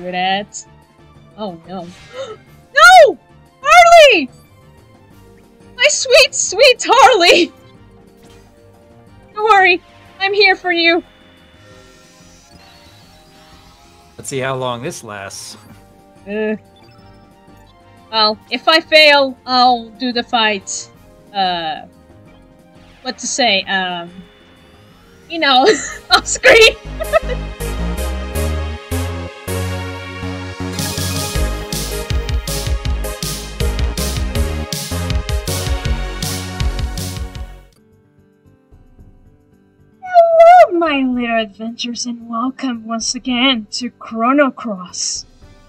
screw that. Oh no. No! Harley! My sweet, sweet Harley! Don't worry, I'm here for you. Let's see how long this lasts. Well, if I fail, I'll do the fight. What to say? You know, I'll scream. Hello, my little adventures, and welcome once again to Chrono Cross.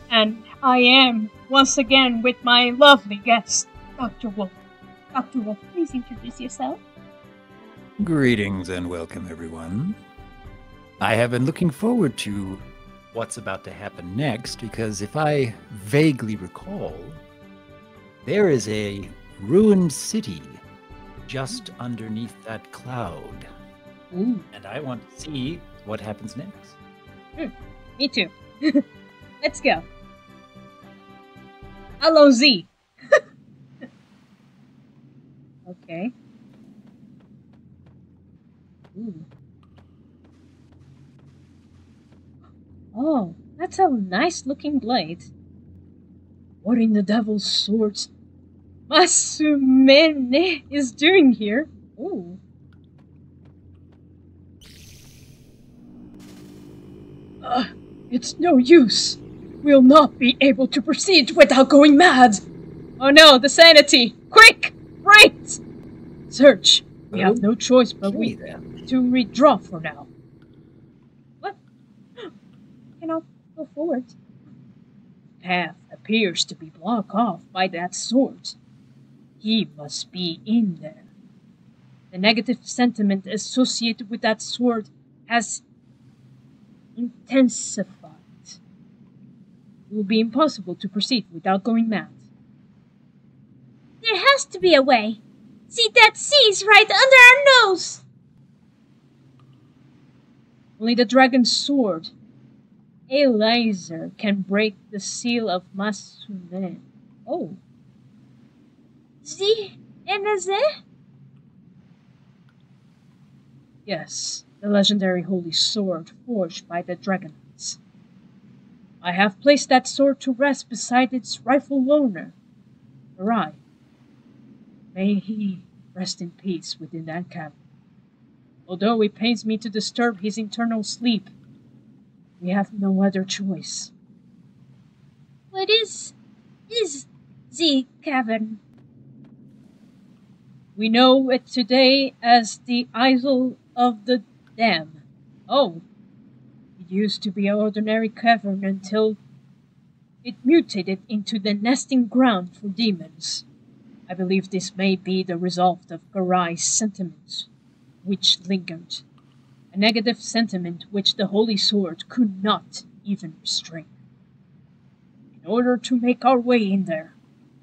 And I am once again with my lovely guest, Doctor Wolf. Doctor Wolf, please introduce yourself. Greetings and welcome, everyone. I have been looking forward to what's about to happen next, because if I vaguely recall, there is a ruined city just underneath that cloud. Ooh. And I want to see what happens next. Me too. Let's go. Allons-y. Okay. Ooh. Oh, that's a nice looking blade. What in the devil's swords Masamune is doing here? Ooh. It's no use. We'll not be able to proceed without going mad. Oh no, the sanity. Quick! Right! Serge, we have no choice but we to withdraw for now. What? Can I go forward? The path appears to be blocked off by that sword. He must be in there. The negative sentiment associated with that sword has intensified. It will be impossible to proceed without going mad. There has to be a way. See, that sea's right under our nose. Only the dragon sword, Elizar, can break the seal of Masamune. Oh. The Elizar? Yes, the legendary holy sword forged by the Dragonites. I have placed that sword to rest beside its rightful owner, Garai. May he rest in peace within that cavern. Although it pains me to disturb his eternal sleep, we have no other choice. What is the cavern? We know it today as the Island of the Dam. Oh, it used to be an ordinary cavern until it mutated into the nesting ground for demons. I believe this may be the result of Garai's sentiments, which lingered. A negative sentiment which the Holy Sword could not even restrain. In order to make our way in there,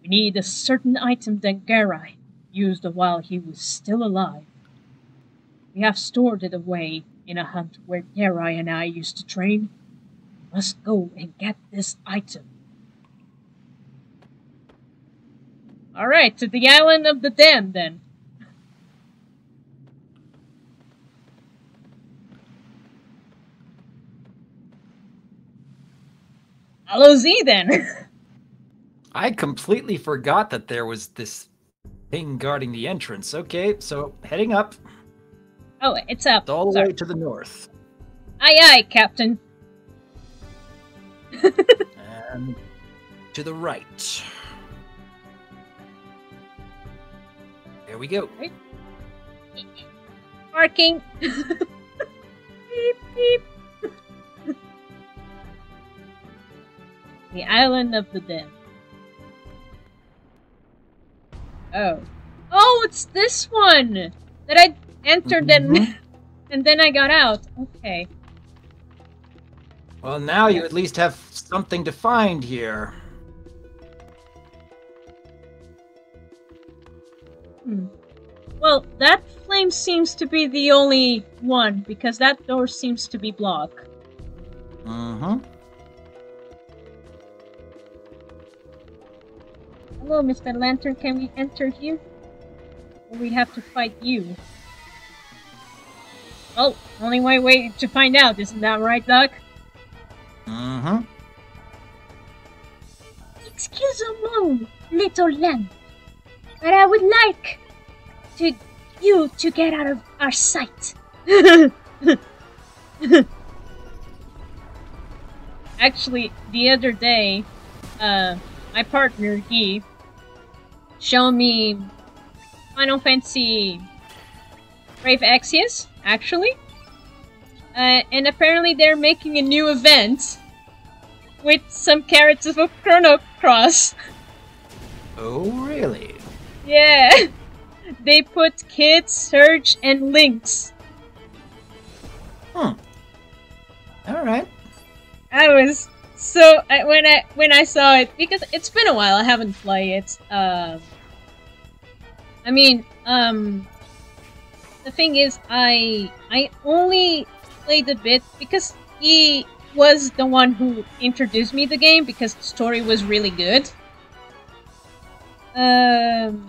we need a certain item that Garai used while he was still alive. We have stored it away in a hut where Garai and I used to train. We must go and get this item. Alright, to the Island of the Dam, then. Allons-y, then. I completely forgot that there was this thing guarding the entrance. Okay, so heading up. Oh, it's up. It's all the way to the north. Aye, aye, Captain. And to the right. There we go. Right. Barking. Beep, beep. The Island of the Dam. Oh. Oh, it's this one! That I entered and then I got out. Okay. Well, now you at least have something to find here. Well, that flame seems to be the only one, because that door seems to be blocked. Hello, Mr. Lantern, can we enter here? Or we have to fight you? Oh, only one way to find out, isn't that right, Doc? Uh-huh. Excuse me, little lamb, but I would like to you to get out of our sight. Actually, the other day, my partner, Guy, showed me Final Fantasy Brave Exvius, actually. And apparently they're making a new event with some characters of Chrono Cross. Oh, really? Yeah. They put kids, Serge, and Lynx. Huh. Alright. I was so when I saw it, because it's been a while. I haven't played it. I mean, the thing is, I only played a bit because he was the one who introduced me to the game because the story was really good. And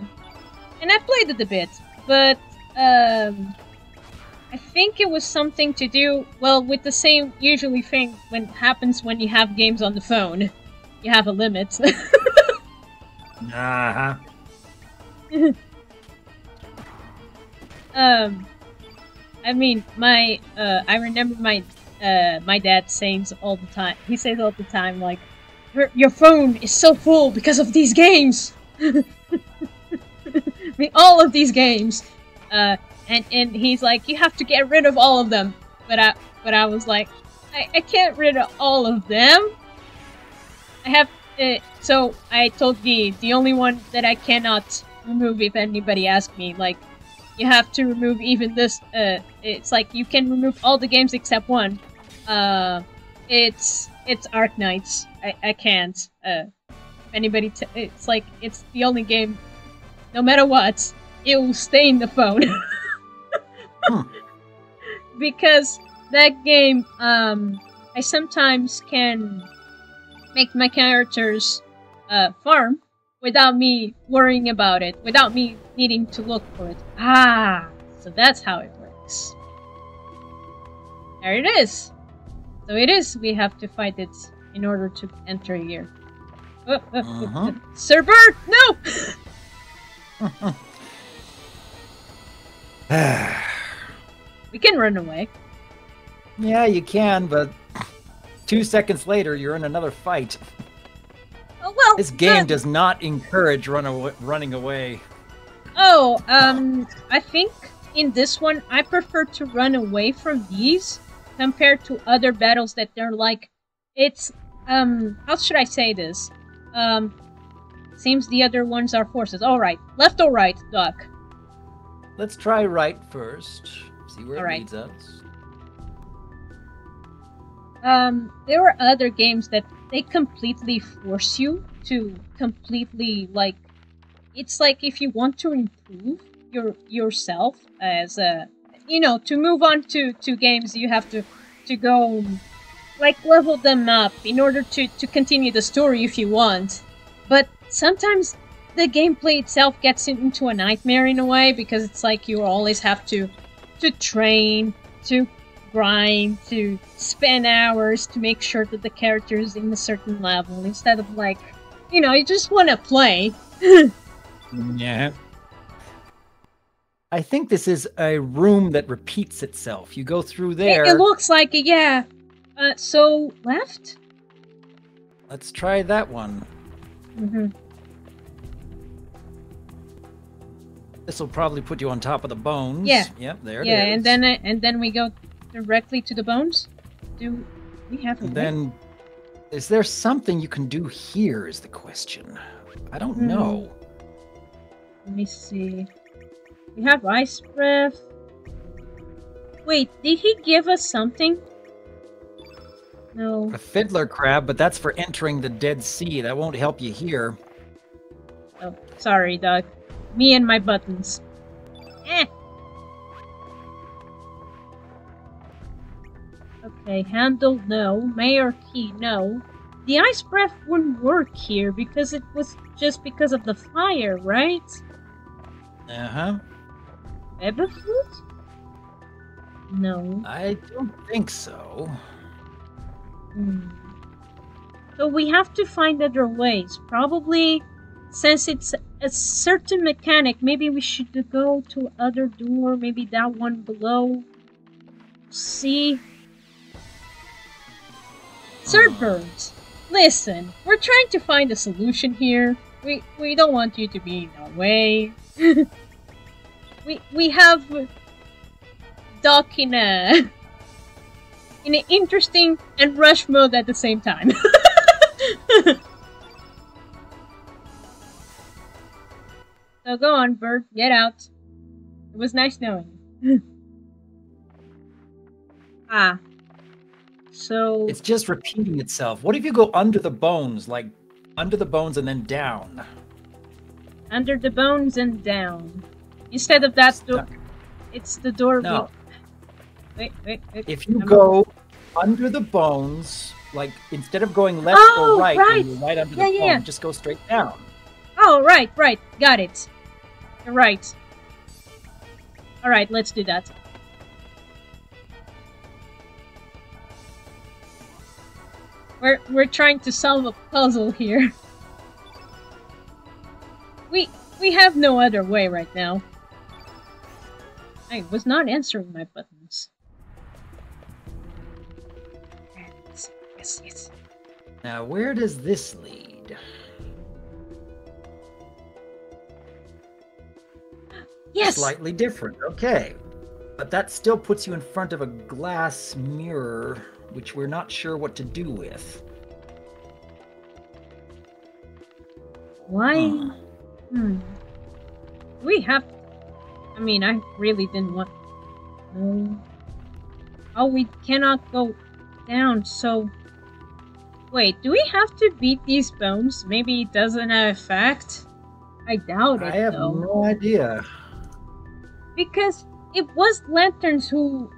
I played it a bit, but I think it was something to do, well, with the same usually thing when happens when you have games on the phone. You have a limit. Uh-huh. I mean, my, I remember my, my dad says all the time, like, your phone is so full because of these games! I mean, all of these games! And he's like, you have to get rid of all of them. But I was like, I can't rid of all of them. I have to, so I told Guy, the only one that I cannot remove if anybody asks me, like, you have to remove even this, it's like, you can remove all the games except one. It's Arknights. I can't. If anybody, it's like, it's the only game, no matter what, it will stay in the phone. Huh. Because that game, I sometimes can make my characters farm without me worrying about it, without me needing to look for it. Ah, so that's how it works. There it is. So it is, we have to fight it in order to enter here. Uh-huh. Sir Bert, no! Uh-huh. We can run away. Yeah, you can, but 2 seconds later, you're in another fight. Oh, well, this game does not encourage running away. Oh, I think in this one, I prefer to run away from these compared to other battles that they're like, it's, how should I say this? Seems the other ones are forces. All right, left or right, Doc? Let's try right first. See where it leads us. There are other games that they completely force you to completely, like, it's like if you want to improve yourself as a, you know, to move on to games, you have to go, like, level them up in order to continue the story if you want. But sometimes the gameplay itself gets into a nightmare in a way, because it's like you always have to train, to grind, to spend hours to make sure that the character is in a certain level, instead of, like, you know, you just want to play. Yeah. I think this is a room that repeats itself. You go through there. It looks like it, yeah. So, left? Let's try that one. Mm-hmm. This will probably put you on top of the bones. Yeah. Yep, there it is. Yeah, and then we go directly to the bones. Do we have a way? Then, is there something you can do here is the question. I don't know. Let me see. We have ice breath. Wait, did he give us something? No. A fiddler crab, but that's for entering the Dead Sea. That won't help you here. Oh, sorry, Doc. Me and my buttons. Eh. Okay, handle, no. Mayor key, no. The ice breath wouldn't work here because it was just because of the fire, right? Uh-huh. Featherfoot? No. I don't think so. Mm. So we have to find other ways. Probably, since it's a certain mechanic, maybe we should go to other door, maybe that one below. See? Sir Burns, listen, we're trying to find a solution here. We don't want you to be in our way. we have Doc in an interesting and rush mode at the same time. So go on, Bird, get out. It was nice knowing you. Ah. So it's just repeating itself. What if you go under the bones, like under the bones and then down? Under the bones and down. Instead of that door, it's the door. No. Wait. If you go under the bones, like instead of going left or right, and you're right under the bone, just go straight down. Oh, right. Got it. You're right. All right, let's do that. We're trying to solve a puzzle here. We have no other way right now. I was not answering my buttons. Yes. Now, where does this lead? Yes. Slightly different. Okay. But that still puts you in front of a glass mirror, which we're not sure what to do with. Why? We have... I mean, I really didn't want... No. Oh, we cannot go down, so... Wait, do we have to beat these bones? Maybe it doesn't have effect? I doubt it, though. I have no idea. Because it was Lanterns who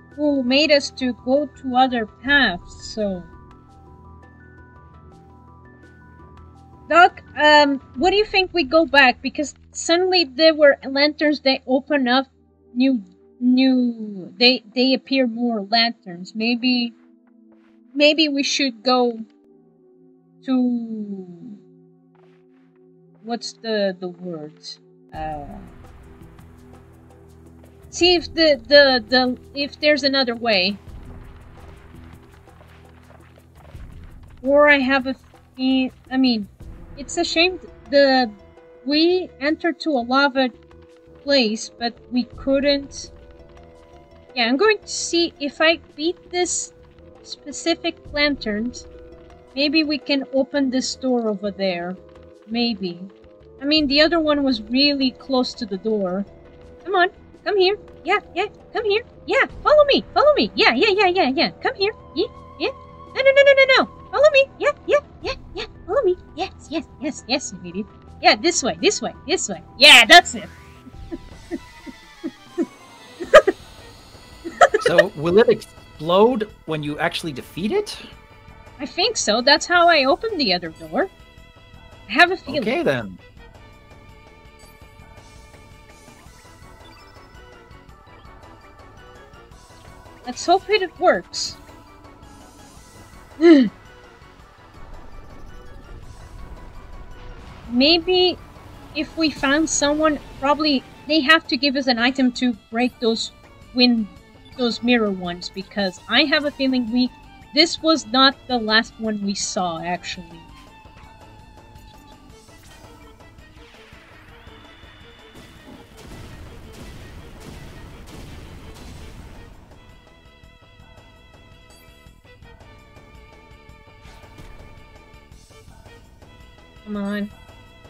made us to go to other paths, so... Doc, what do you think we go back? Because suddenly there were lanterns, they open up new they appear more lanterns. Maybe we should go to... What's the word? See if if there's another way. Or I have a... I mean, it's a shame we entered to a lava place, but we couldn't... Yeah, I'm going to see if I beat this specific lantern. Maybe we can open this door over there. Maybe. I mean, the other one was really close to the door. Come on. Come here. Yeah. Come here. Yeah. Follow me. Yeah. Come here. Yeah. No. Follow me. Yeah. Follow me. Yes, you idiot. Yeah, this way. Yeah, that's it. So, will it explode when you actually defeat it? I think so. That's how I opened the other door. I have a feeling. Okay, then. Let's hope it works. Maybe if we found someone, probably they have to give us an item to break those mirror ones, because I have a feeling this was not the last one we saw, actually.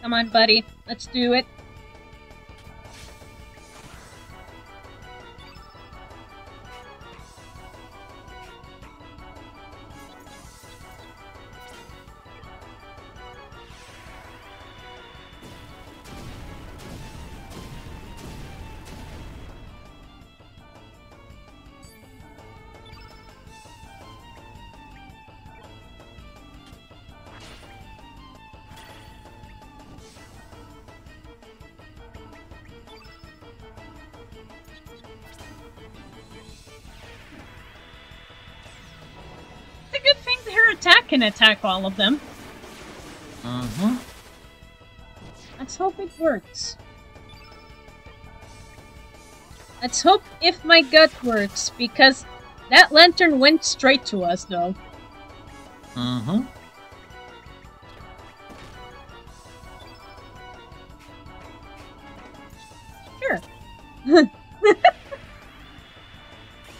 Come on, buddy. Let's do it. can attack all of them. Uh-huh. Let's hope it works. Let's hope if my gut works, because that lantern went straight to us, though. Uh-huh. Sure.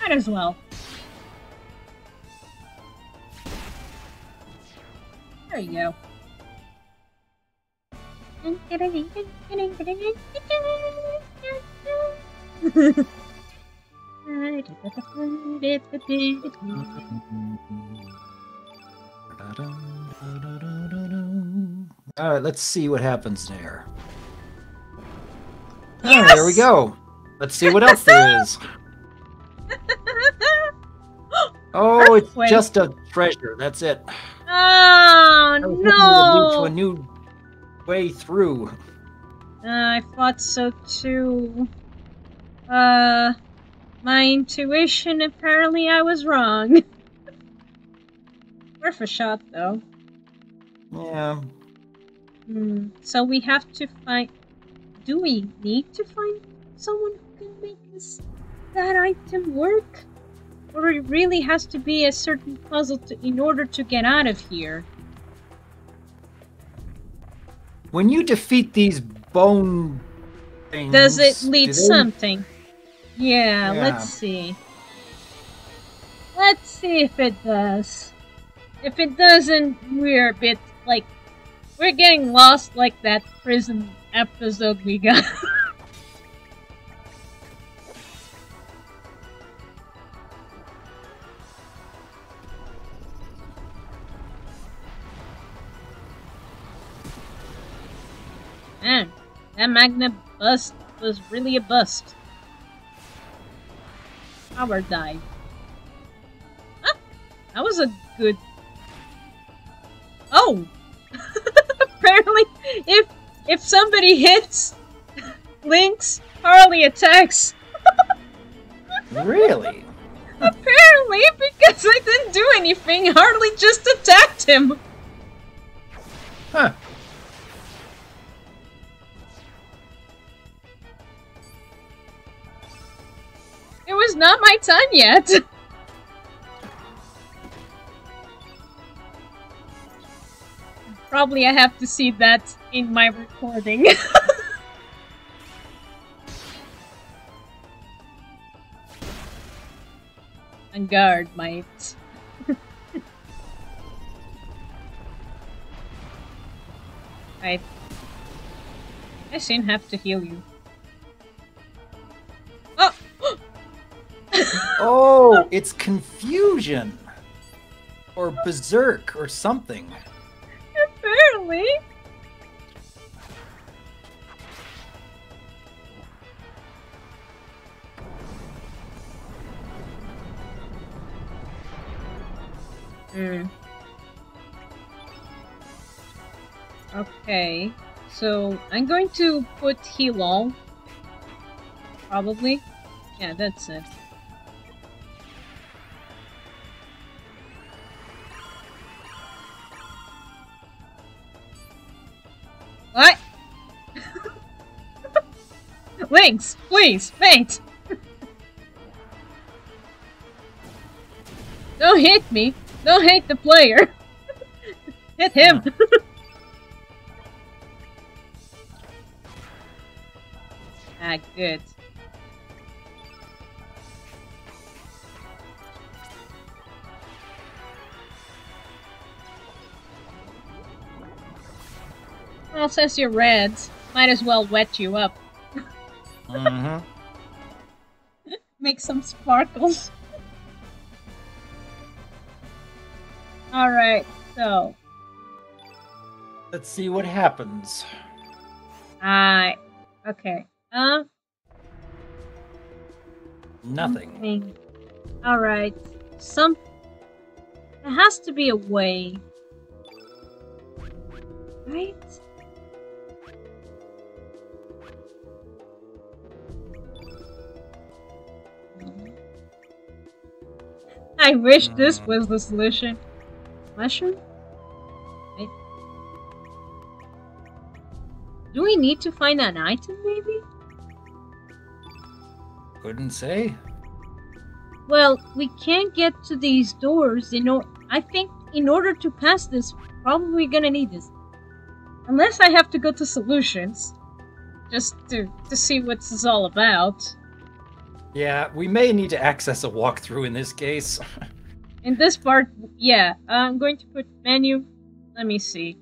Might as well. There you go. Alright, let's see what happens there. Yes! Oh, there we go. Let's see what else there is. Oh, it's just a treasure. That's it. Oh, no! A new way through. I thought so too. My intuition, apparently I was wrong. Worth a shot, though. Yeah. Mm, so we have to find... Do we need to find someone who can make this, that item work? Or it really has to be a certain puzzle to, in order to get out of here? When you defeat these bone things... Does it lead something? Yeah, let's see. Let's see if it does. If it doesn't, we're a bit, like... We're getting lost like that prison episode we got. Man, that magnet bust was really a bust. Power dive. Huh? That was a good... Oh! Apparently, if somebody hits Lynx, Harley attacks. Really? Apparently, because I didn't do anything, Harley just attacked him. Huh. It was not my time yet. Probably I have to see that in my recording. On guard, mate. I shouldn't have to heal you. Oh! Oh, it's confusion! Or berserk, or something. Apparently! Mm. Okay, so I'm going to put heal all. Probably. Yeah, that's it. What? Lynx, please, faint! Don't hit me! Don't hate the player! Hit him! Ah, good. Well, since you're red, might as well wet you up. Uh-huh. Make some sparkles. Alright, so... Let's see what happens. Alright. Okay. Nothing. Alright. There has to be a way. Right? I wish this was the solution. Mushroom? Right. Do we need to find an item, maybe? Couldn't say. Well, we can't get to these doors, you know. I think in order to pass this, probably gonna need this. Unless I have to go to solutions, just to see what this is all about. Yeah, we may need to access a walkthrough in this case. In this part, yeah, I'm going to put menu. Let me see.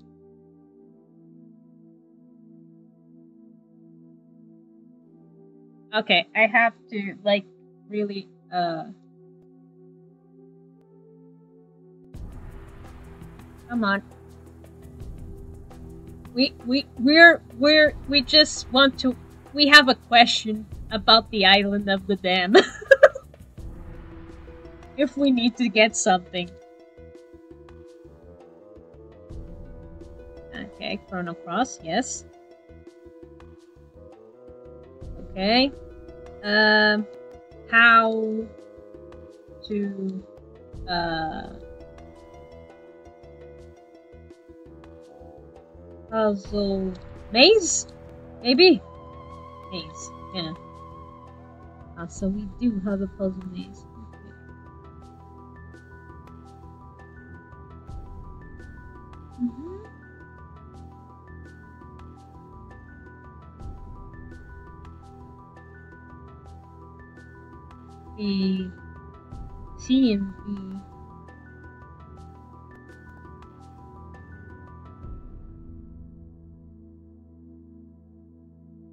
Okay, I have to, like, really, Come on. We just want to... We have a question about the Island of the Dam. If we need to get something. Okay, Chrono Cross, yes. Okay. How to puzzle maze? Maybe? Maze, yeah. Ah, so we do have a puzzle maze. Okay. Mm-hmm. The CMP.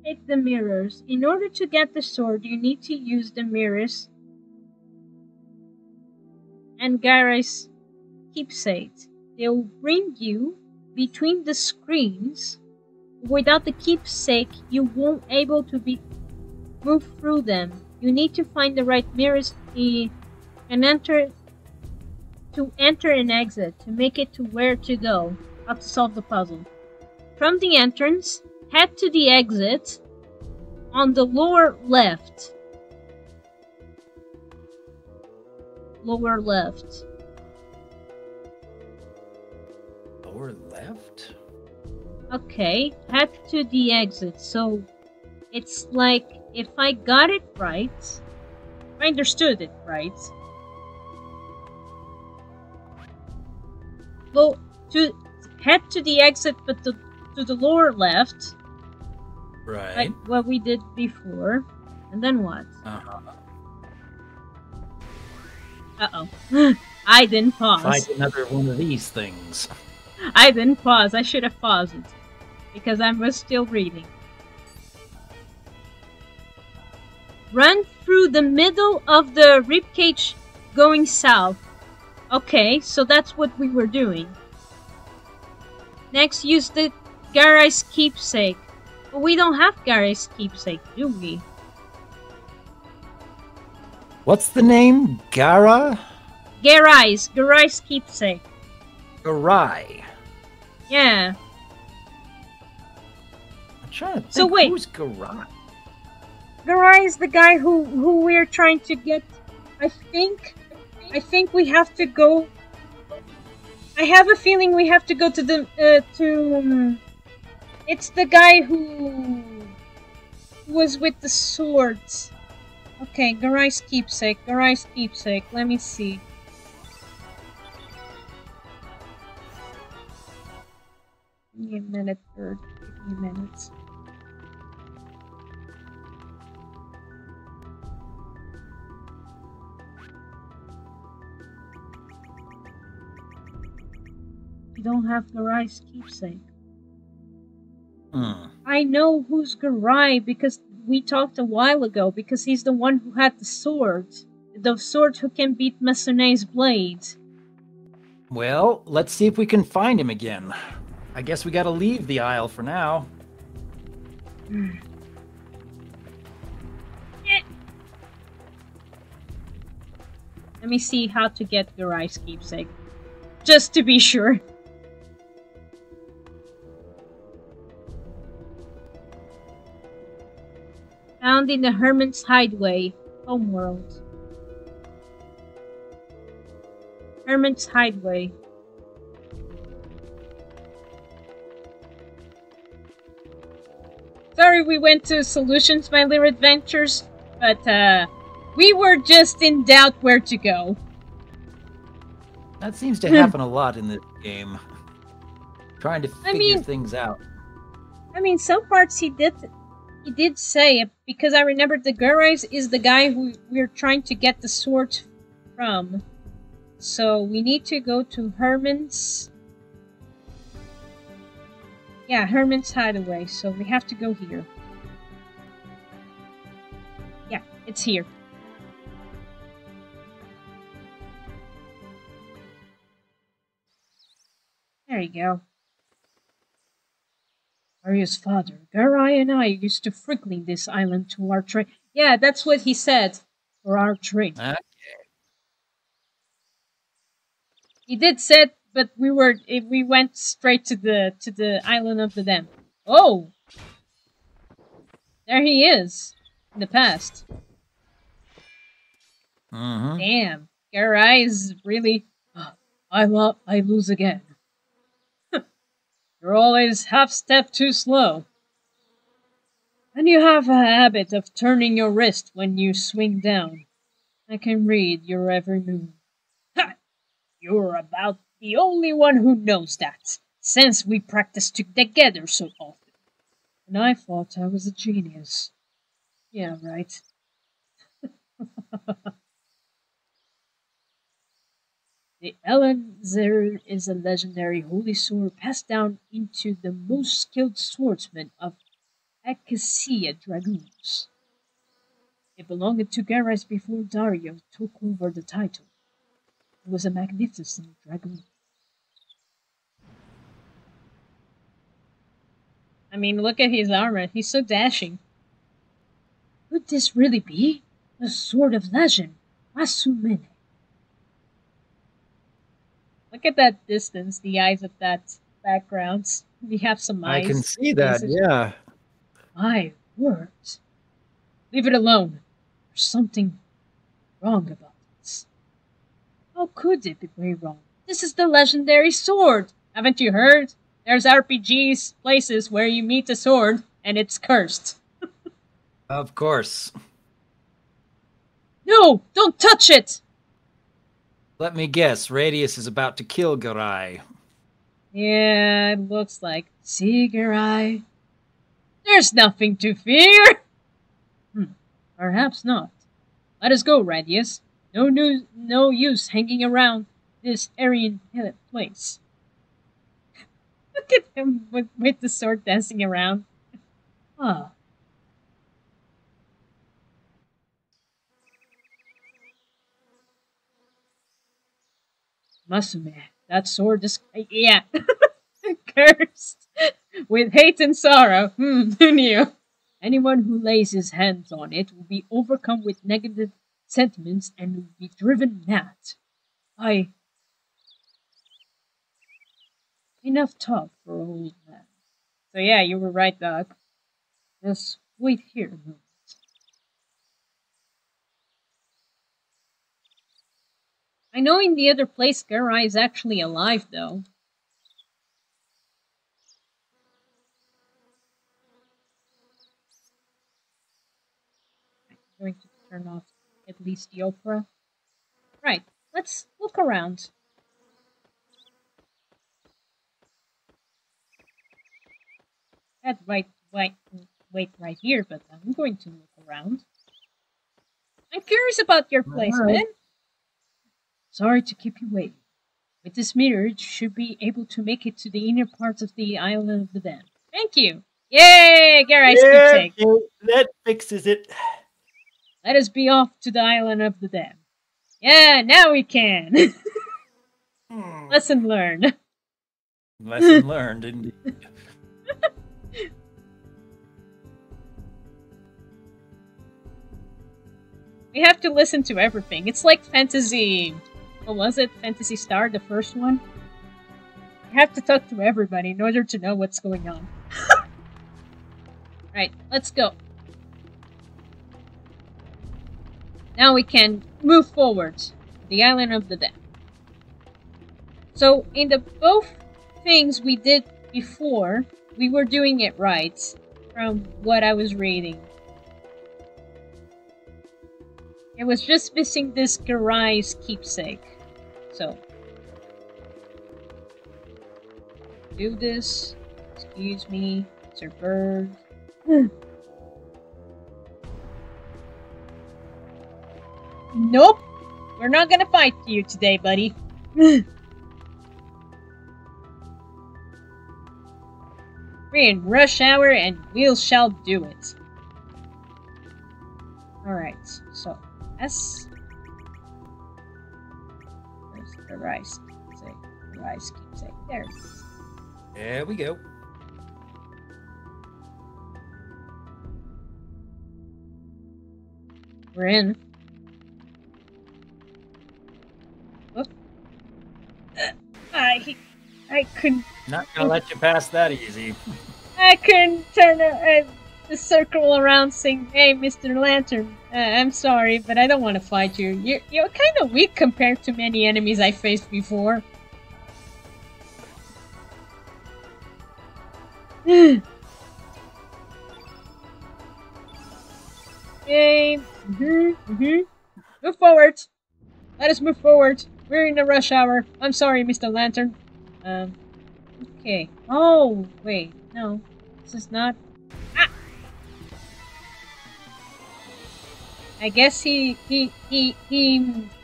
Take the mirrors. In order to get the sword, you need to use the mirrors and Garai's keepsake. They'll bring you between the screens. Without the keepsake, you won't able to be move through them. You need to find the right mirrors and enter and exit to make it to where to go. How to solve the puzzle. From the entrance, head to the exit on the lower left. Lower left. Lower left? Okay, head to the exit. So it's like, if I got it right, I understood it right. Go to head to the exit, but to the lower left. Right. Like what we did before, and then what? Uh oh. I didn't pause. Find another one of these things. I didn't pause. I should have paused it because I was still reading. Run through the middle of the ribcage going south. Okay, so that's what we were doing. Next, use the Garai's keepsake. But we don't have Garai's keepsake, do we? What's the name? Gara? Garai's keepsake. Garai. Yeah. I'm trying to think, so wait. Who's Garai? Garai is the guy who we're trying to get. I think we have to go. I have a feeling we have to go to the it's the guy who was with the swords. Okay, Garai's keepsake. Garai's keepsake. Let me see. Give me a minute, bird. Give me a minute. You don't have Garai's keepsake. I know who's Garai because we talked a while ago, because he's the one who had the sword. The sword who can beat Masune's blade. Well, let's see if we can find him again. I guess we gotta leave the Isle for now. Yeah. Let me see how to get Garai's keepsake. Just to be sure. Found in the Hermann's Hideway, homeworld. Hermann's Hideway. Sorry we went to Solutions, My Little Adventures, but we were just in doubt where to go. That seems to happen a lot in this game. Trying to figure things out. I mean, some parts he did say it, because I remembered the Garai is the guy who we're trying to get the sword from. So we need to go to Hermann's... Yeah, Hermann's Hideway, so we have to go here. Yeah, it's here. There you go. Dario's father, Garai, and I used to frequent this island to our trade. Yeah, that's what he said. For our trade. Okay. He did say it, but we went straight to the Island of the Dam. Oh, there he is in the past. Damn, Garai is really. I lose again. You're always half step too slow. And you have a habit of turning your wrist when you swing down. I can read your every move. Ha! You're about the only one who knows that, since we practice together so often. And I thought I was a genius. Yeah, right. The Elizar is a legendary holy sword passed down into the most skilled swordsmen of Acacia Dragoons. It belonged to Garai before Dario took over the title. He was a magnificent dragoon. I mean, look at his armor. He's so dashing. Could this really be the sword of legend, Masamune? Look at that distance, the eyes of that background. We have some eyes. I can see that, yeah. My word. Leave it alone. There's something wrong about this. How could it be very wrong? This is the legendary sword. Haven't you heard? There's RPGs, places where you meet a sword and it's cursed. Of course. No, don't touch it! Let me guess, Radius is about to kill Garai. Yeah, it looks like. See, Garai? There's nothing to fear! Perhaps not. Let us go, Radius. No use hanging around this Aryan place. Look at him with the sword dancing around. Ah. Oh. Masamune, that sword is... Yeah. Cursed. With hate and sorrow. Who knew? Anyone who lays his hands on it will be overcome with negative sentiments and will be driven mad. Enough talk for an old man. So yeah, you were right, Doc. Just wait here a moment. I know in the other place Garai is actually alive, though. I'm going to turn off at least the opera. Right, let's look around. That might wait right here, but I'm going to look around. I'm curious about your place, man. Sorry to keep you waiting. With this mirror, you should be able to make it to the inner parts of the Island of the Dam. Thank you! Yay! Garai's keepsake. That fixes it. Let us be off to the Island of the Dam. Yeah, now we can! Lesson learned. Lesson learned, indeed. We have to listen to everything. It's like Fantasy... What was it? Fantasy Star, the first one? You have to talk to everybody in order to know what's going on. Right, let's go. Now we can move forward. The Island of the Dam. So, in both things we did before, we were doing it right. from what I was reading. It was just missing this Garai's keepsake. So. Do this. Excuse me, Sir Bird. Nope! We're not gonna fight you today, buddy. We're in rush hour and we shall do it. Alright, so S. Where's the rice keepsake? The rice keepsake. There. There we go. We're in. Whoop. I couldn't. Not gonna let you pass that easy. I couldn't turn the circle around, saying, "Hey, Mr. Lantern, I'm sorry, but I don't want to fight you. You're kind of weak compared to many enemies I faced before." Yay. Move forward! Let us move forward! We're in the rush hour! I'm sorry, Mr. Lantern. Okay. Oh, wait. No. This is not... Ah! I guess he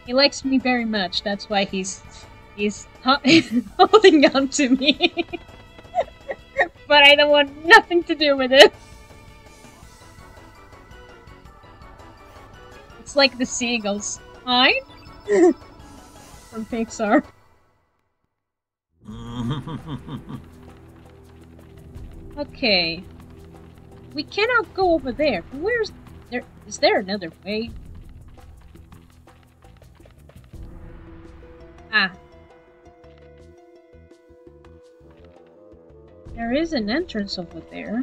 likes me very much. That's why he's holding on to me. But I don't want nothing to do with it. It's like the seagulls. Hi? From Pixar. Okay. We cannot go over there. Where's there? Is there another way? Ah. There is an entrance over there.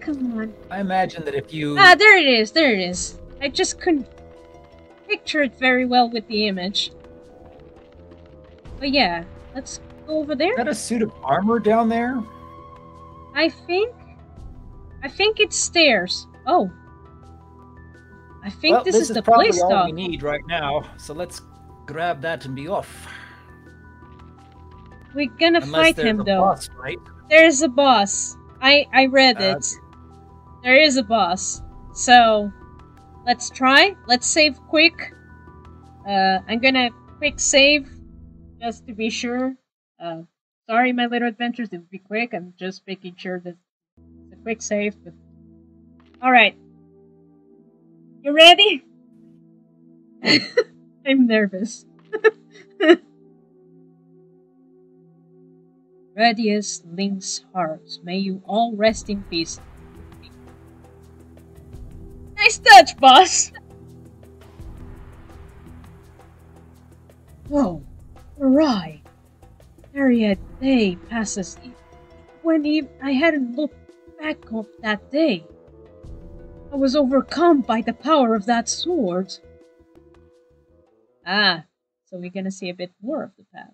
Come on. I imagine that if you... Ah, there it is, there it is. I just couldn't picture it very well with the image. But yeah, let's go over there. Is that a suit of armor down there? I think it's stairs. Oh. I think well, this is the place, though. This is all we need right now, so let's grab that and be off. We're gonna fight him, though. Boss, right? There's a boss. I read it. There is a boss. So, let's try. Let's save quick. I'm gonna quick save, just to be sure. Sorry, my little adventures, it would be quick. I'm just making sure that it's a quick save. But... Alright. You ready? I'm nervous. Radius, Lynx, hearts. May you all rest in peace. Nice touch, boss! Whoa. Garai. Nary a day passes. I hadn't looked back up that day. I was overcome by the power of that sword. Ah, so we're gonna see a bit more of the past.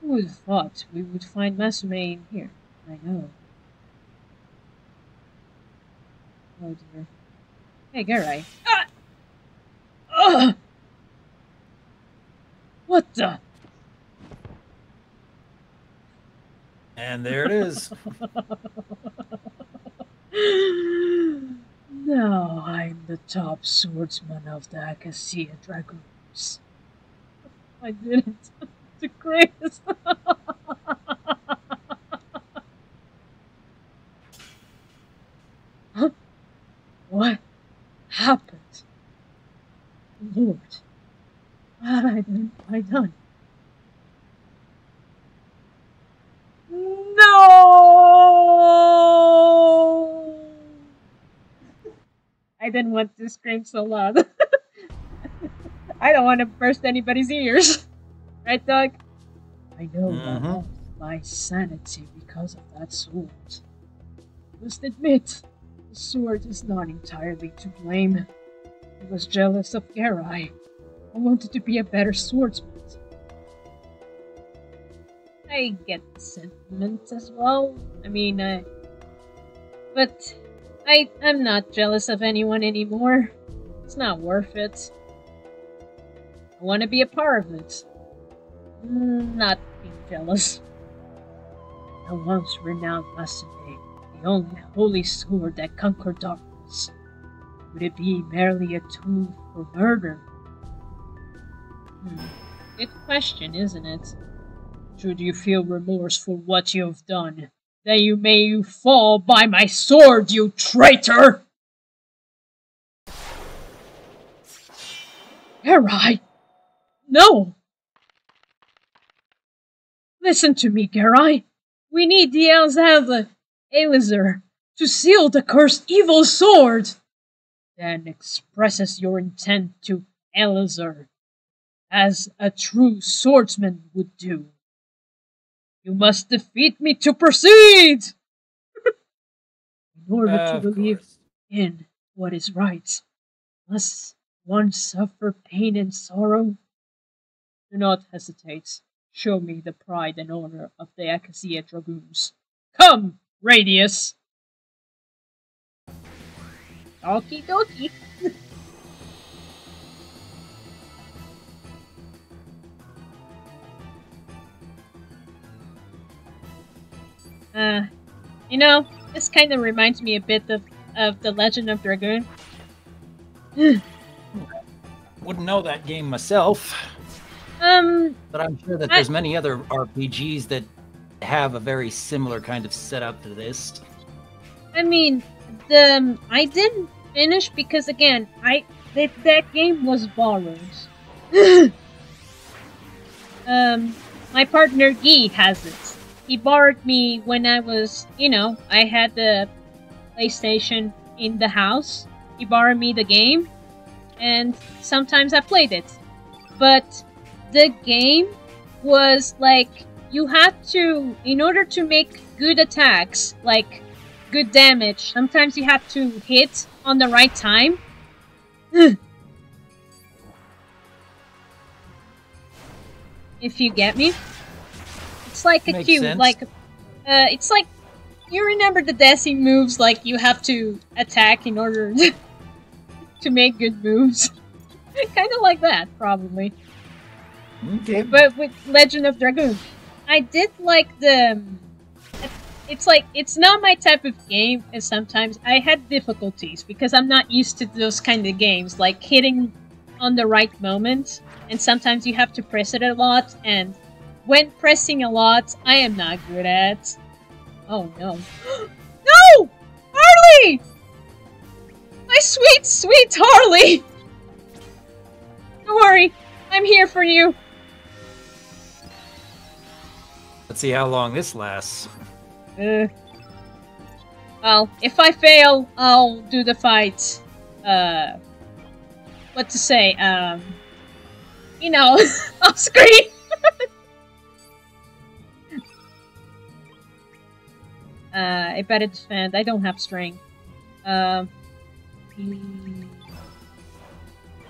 Who would have thought we would find Masamune in here? I know. Oh dear. Hey, Garai. Ah! Ugh! What the? And there it is. Now I'm the top swordsman of the Acacia Dragoons. I didn't. The greatest. Huh? What happened? Lord, what have I done? No! I didn't want to scream so loud. I don't want to burst anybody's ears. Right, Doug? I know that I lost my sanity because of that sword. I must admit, the sword is not entirely to blame. I was jealous of Garai, I wanted to be a better swordsman. I get the sentiments as well. I mean, but I'm not jealous of anyone anymore. It's not worth it. I want to be a part of it. Not being jealous. I once renowned Masamune, the only holy sword that conquered darkness. Would it be merely a tool for murder? Good question, isn't it? Should you feel remorse for what you have done, then you may fall by my sword, you traitor! Garai! No! Listen to me, Garai. We need the Elizar to seal the cursed evil sword. Then expresses your intent to Elizar, as a true swordsman would do. You must defeat me to proceed! In order to believe in what is right, must one suffer pain and sorrow? Do not hesitate. Show me the pride and honor of the Acacia Dragoons. Come, Radius! Okie dokie! You know, this kind of reminds me a bit of the Legend of Dragoon. Wouldn't know that game myself. But I'm sure that there's many other RPGs that have a very similar kind of setup to this. I mean, I didn't finish because, again, that game was borrowed. My partner Guy has it. He borrowed me when I was, you know, I had the PlayStation in the house. He borrowed me the game, and sometimes I played it. But the game was like, you had to, in order to make good attacks, like good damage, sometimes you had to hit on the right time. If you get me. It's like a cube, like, it's like, you remember the Desi moves, like you have to attack in order to make good moves. Kind of like that, probably. Okay. But with Legend of Dragoon, I did like the... It's like, it's not my type of game, and sometimes I had difficulties, because I'm not used to those kind of games, like hitting on the right moment, and sometimes you have to press it a lot, and when pressing a lot, I am not good at... Oh no. No! Harley! My sweet, sweet Harley! Don't worry, I'm here for you. Let's see how long this lasts. Well, if I fail, I'll do the fight. What to say? You know, off screen. I better defend. I don't have strength. And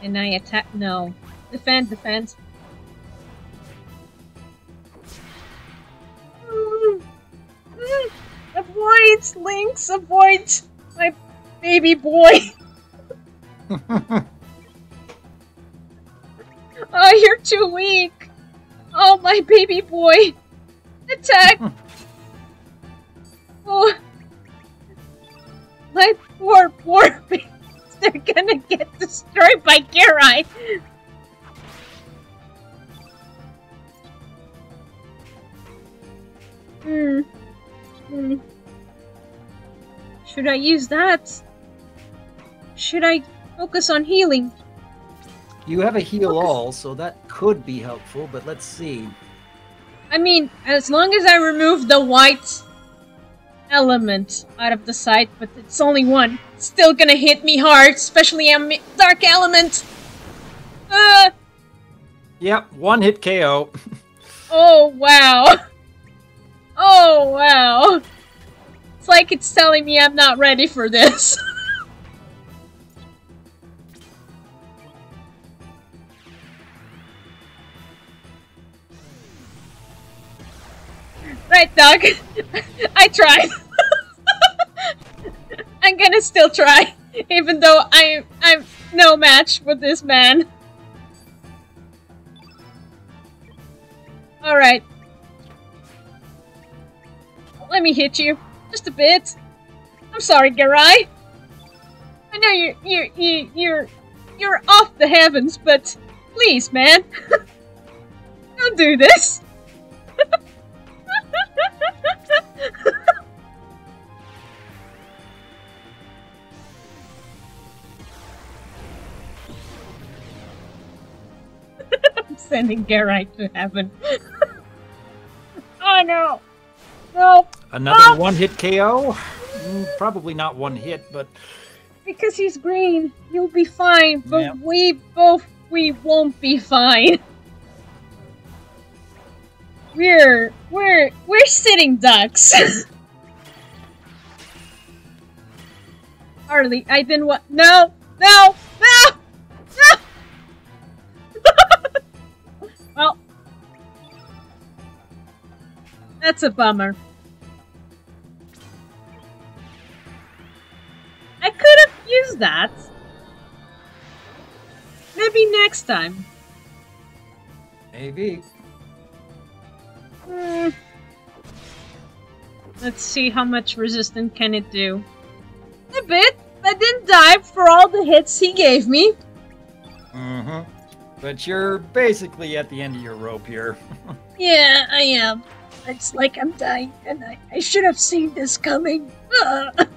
I attack. No. Defend, defense. Avoid, Lynx, avoid my baby boy. Oh, you're too weak. Oh, my baby boy. Attack. Oh, my poor, poor babies. They're gonna get destroyed by Garai. Should I use that? Should I focus on healing? You have a heal all, so that could be helpful, but let's see. I mean, as long as I remove the white element out of the side, but it's only one. It's still gonna hit me hard, especially I'm dark element. Yep, one hit KO. Oh wow. Oh wow. It's like it's telling me I'm not ready for this. Alright, Doc. I tried. I'm gonna still try, even though I'm no match with this man. Alright. Let me hit you. Just a bit. I'm sorry, Garai. I know you're off the heavens, but please, man. Don't do this. I'm sending Garai to heaven. Oh no! Nope. Another one-hit KO? Probably not one hit, but... Because he's green, you'll be fine, but yeah. we won't be fine. We're sitting ducks. Harley, I didn't want... No! No! No! No! Well... That's a bummer. I could have used that. Maybe next time. Maybe. Let's see how much resistance can it do. A bit. I didn't die for all the hits he gave me. Mm-hmm. But you're basically at the end of your rope here. Yeah, I am. It's like I'm dying, and I should have seen this coming. But...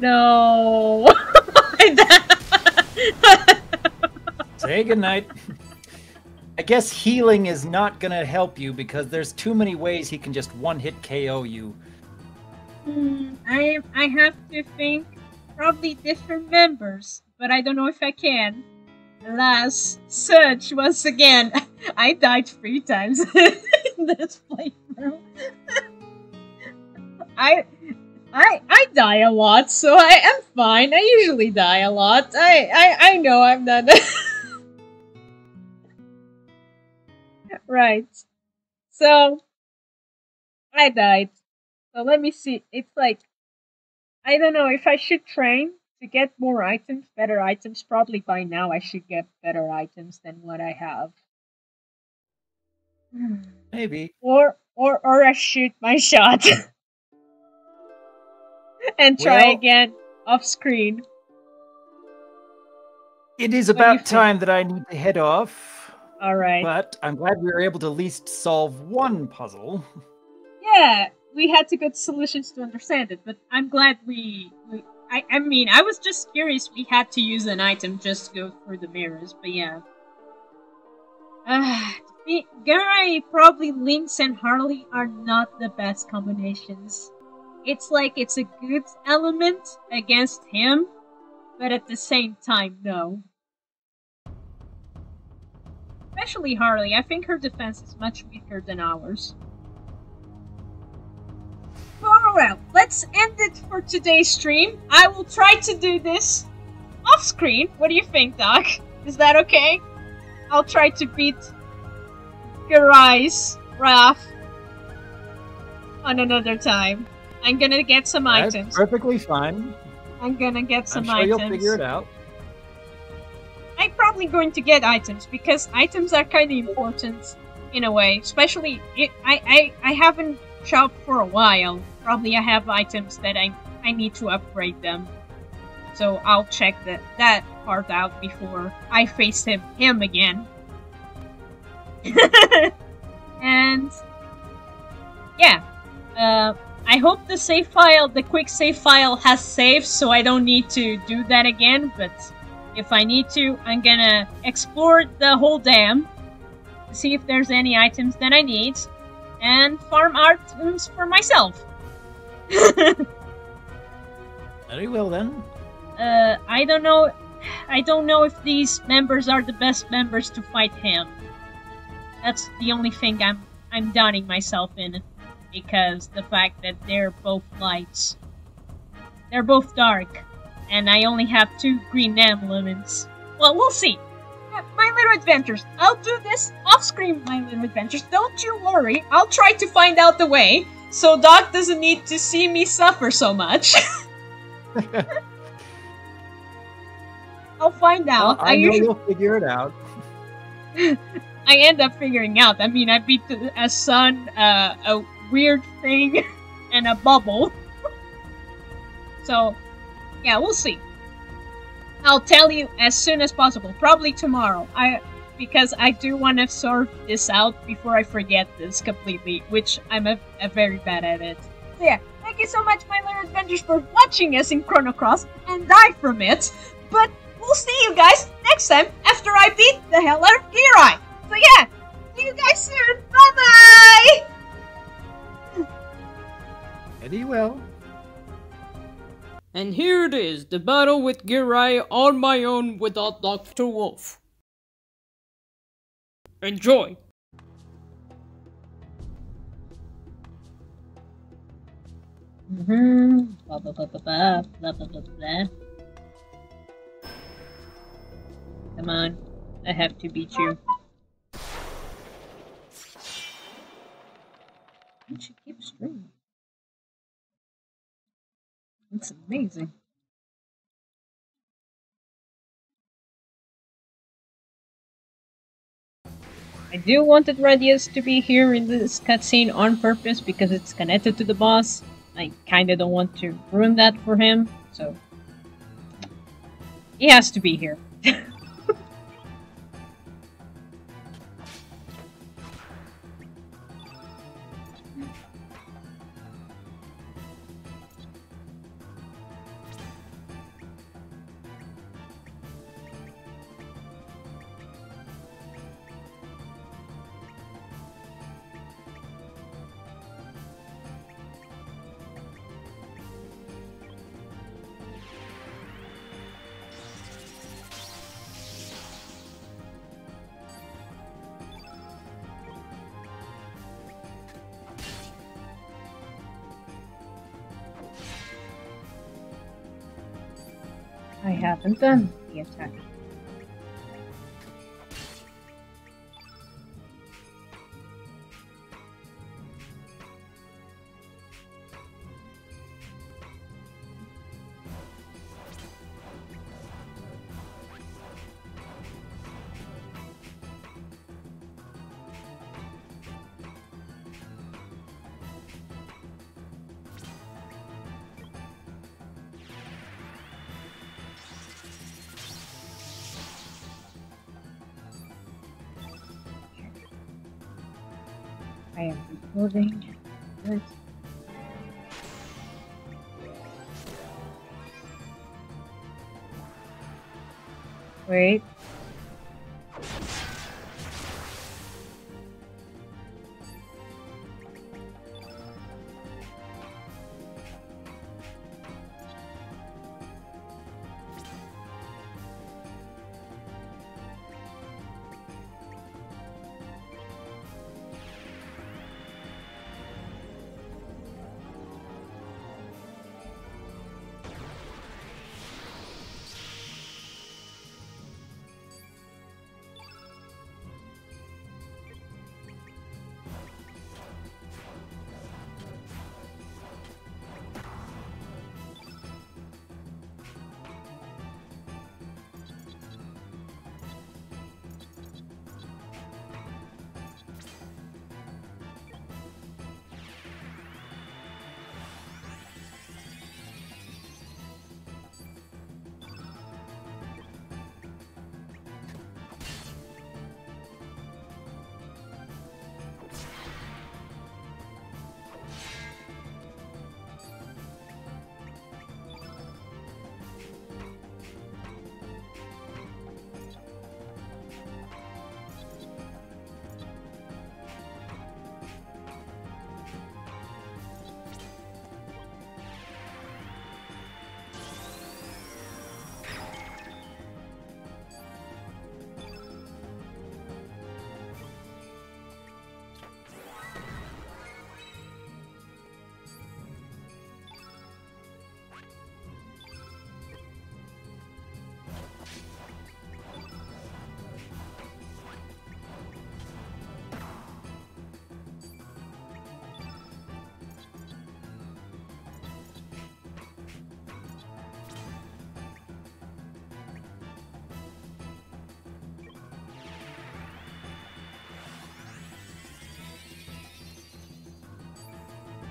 no. Say goodnight. I guess healing is not gonna help you because there's too many ways he can just one-hit KO you. I have to think probably different members, but I don't know if I can. Alas, Serge, once again. I died 3 times in this playthrough. I die a lot, so I am fine. I usually die a lot. I know I'm not. Right. So I died. So let me see. It's like I don't know if I should train to get more items, better items. Probably by now I should get better items than what I have. Maybe. Or I shoot my shot. And try again off screen. It is about time that I need to head off. All right. But I'm glad we were able to at least solve one puzzle. Yeah, we had to get solutions to understand it, but I'm glad I mean, I was just curious. We had to use an item just to go through the mirrors, but yeah. Garai, probably Lynx and Harley are not the best combinations. It's like it's a good element against him, but at the same time, no. Especially Harley, I think her defense is much weaker than ours. Alright, let's end it for today's stream. I will try to do this off screen. What do you think, Doc? Is that okay? I'll try to beat Garai's wrath on another time. I'm gonna get some items. Perfectly fine. I'm gonna get some items. I'm sure you'll figure it out. I'm probably going to get items because items are kind of important in a way. Especially, I haven't shopped for a while. Probably I have items that I need to upgrade them. So I'll check that part out before I face him again. And yeah, I hope the save file, the quick save file has saved, so I don't need to do that again, but if I need to, I'm gonna explore the whole dam, see if there's any items that I need, and farm items for myself. Very well then. I don't know if these members are the best members to fight him. That's the only thing I'm doubting myself in. because the fact that they're both lights. They're both dark, and I only have 2 green elements. Well, we'll see. My little adventures. I'll do this off-screen, my little adventures. Don't you worry. I'll try to find out the way, so Doc doesn't need to see me suffer so much. I'll find out. I know you'll figure it out. I end up figuring out. I mean, I beat a sun, a weird thing, and a bubble. So, yeah, we'll see. I'll tell you as soon as possible. Probably tomorrow. Because I do want to sort this out before I forget this completely, which I'm a very bad at it. So yeah, thank you so much, my little adventures, for watching us in Chrono Cross and die from it. But we'll see you guys next time after I beat the Heller Garai. So yeah, see you guys soon. Bye bye. And he will. And here it is, the battle with Garai on my own without Dr. Wolf. Enjoy! Blah blah blah blah blah blah blah blah blah. Come on, I have to beat you. And she keeps streaming. It's amazing. I do wanted Radius to be here in this cutscene on purpose because it's connected to the boss. I kinda don't want to ruin that for him, so... he has to be here. I haven't done the attack. I am recording. Good. Wait.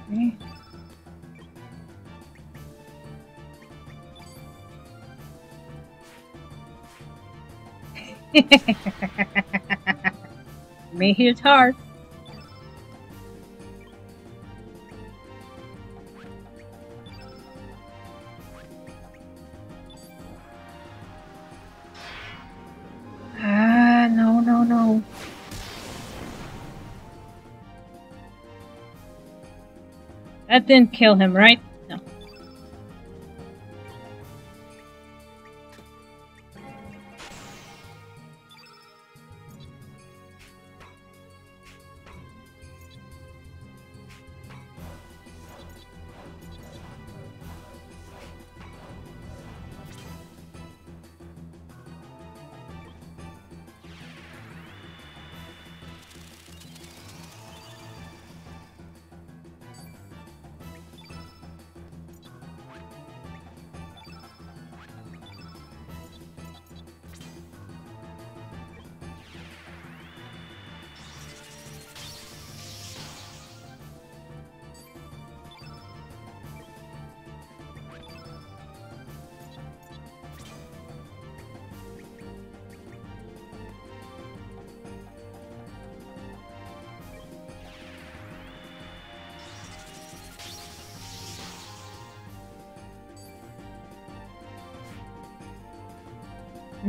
Okay. May hit hard. No. That didn't kill him, right? No.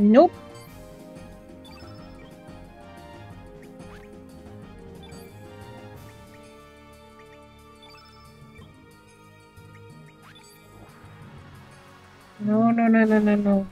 Nope. No. Nope.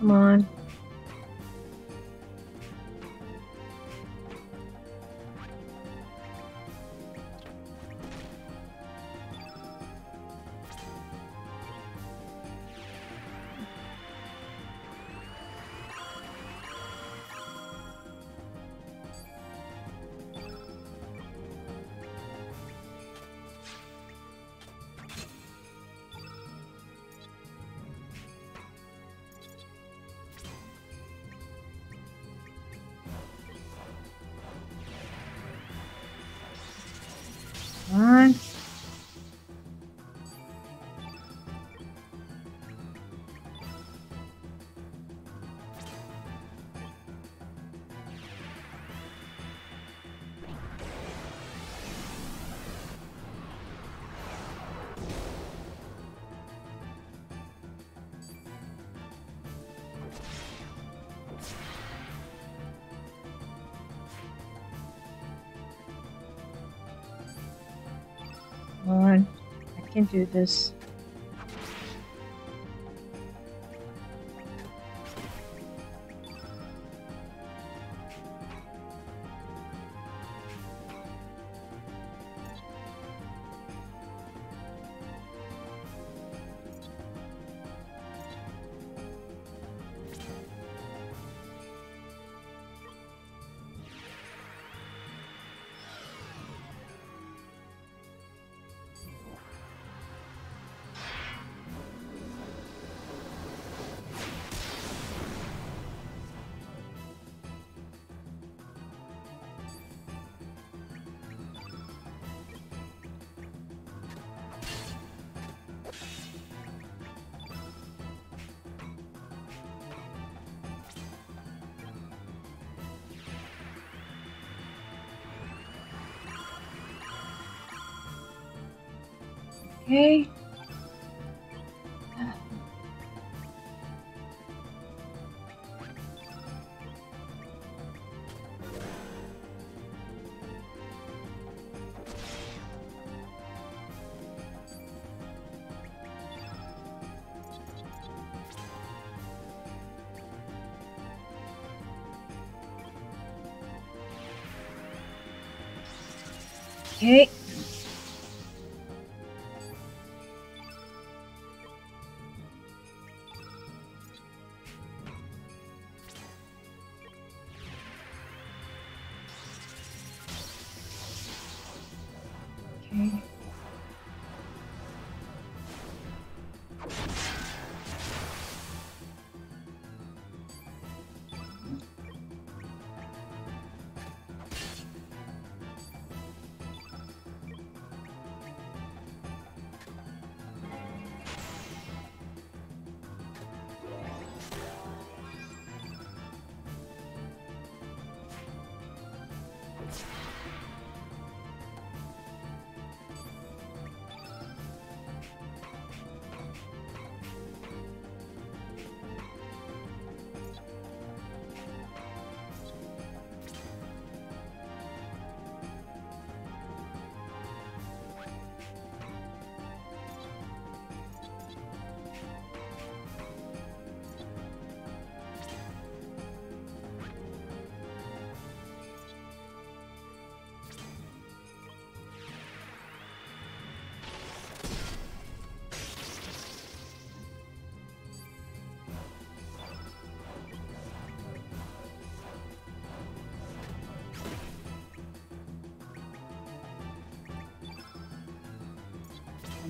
Come on. Come on, I can do this. Okay. Okay.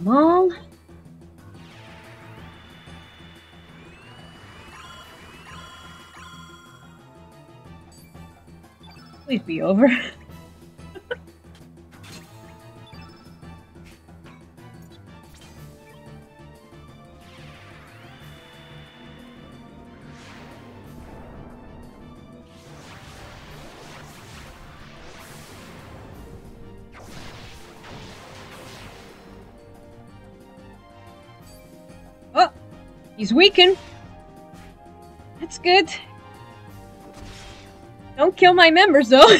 All. Please be over. He's weakened. That's good. Don't kill my members, though.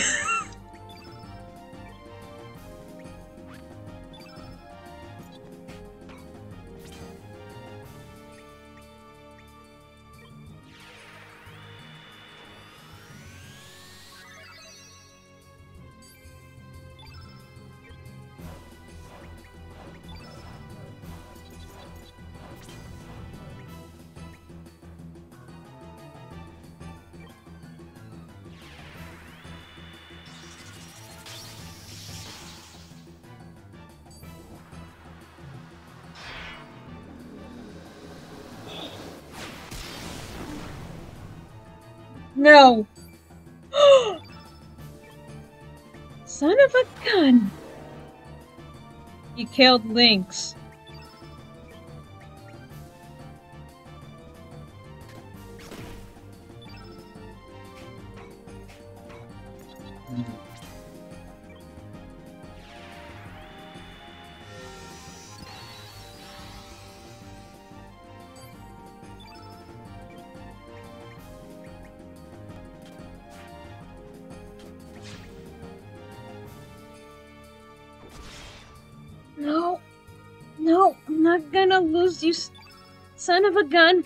No! Son of a gun! You killed Lynx. You son of a gun.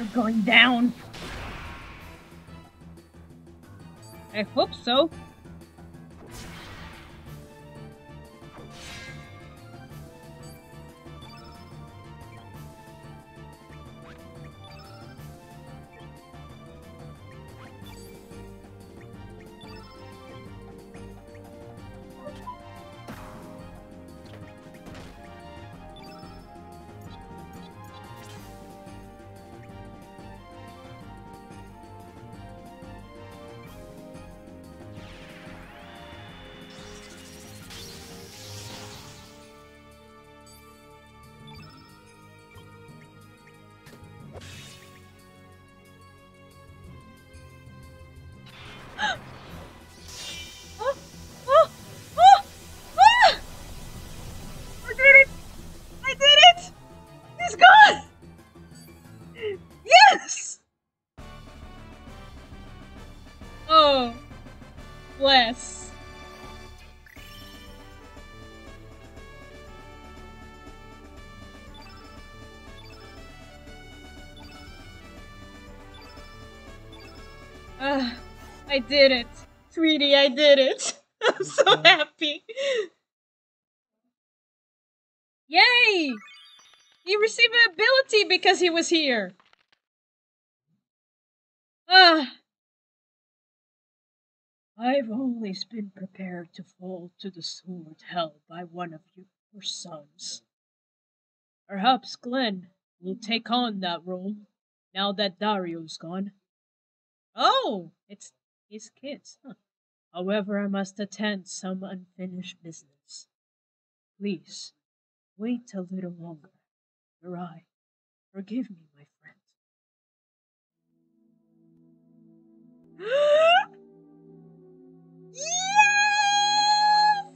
You're going down. I hope so. I did it. Sweetie, I did it. I'm so happy. Yay! He received an ability because he was here. I've always been prepared to fall to the sword held by one of your sons. Perhaps Glenn will take on that role now that Dario's gone. Oh! It's his kids, huh? However, I must attend some unfinished business. Please, wait a little longer. Garai, forgive me, my friend.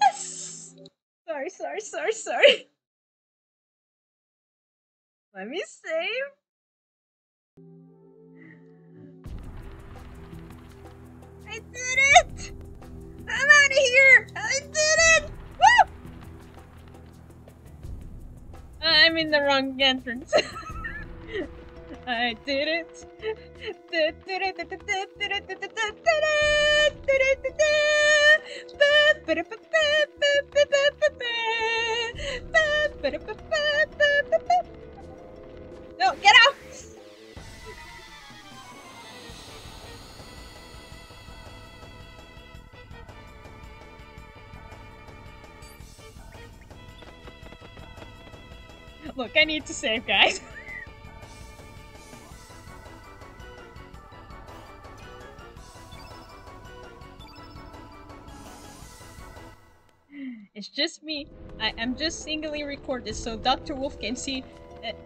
Yes! Sorry. Let me save. I did it! I'm out of here! I did it! Woo! I'm in the wrong entrance. I did it! No, get out! Look, I need to save, guys. It's just me. I'm just singly recorded so Dr. Wolf can see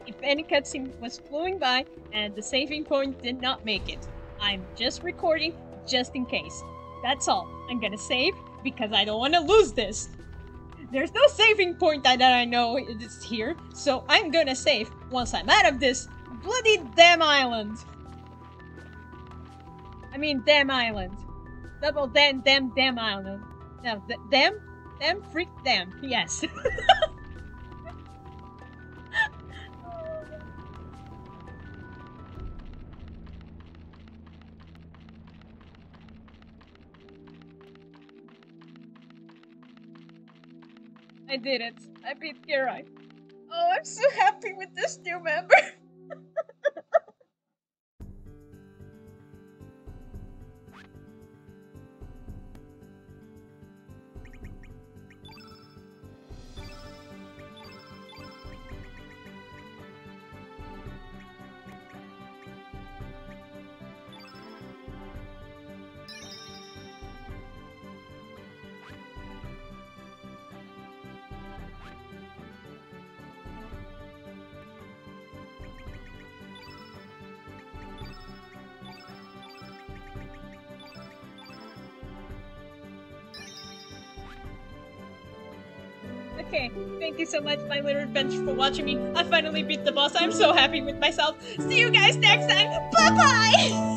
if any cutscene was flowing by and the saving point did not make it. I'm just recording just in case. That's all. I'm gonna save because I don't want to lose this. There's no saving point that I know is here, so I'm gonna save once I'm out of this bloody damn island. I mean, damn island. Double damn island. No, damn freak damn. Yes. I did it. I beat Garai. Oh, I'm so happy with this new member. Okay, thank you so much, my little adventure, for watching me. I finally beat the boss. I'm so happy with myself. See you guys next time. Bye-bye!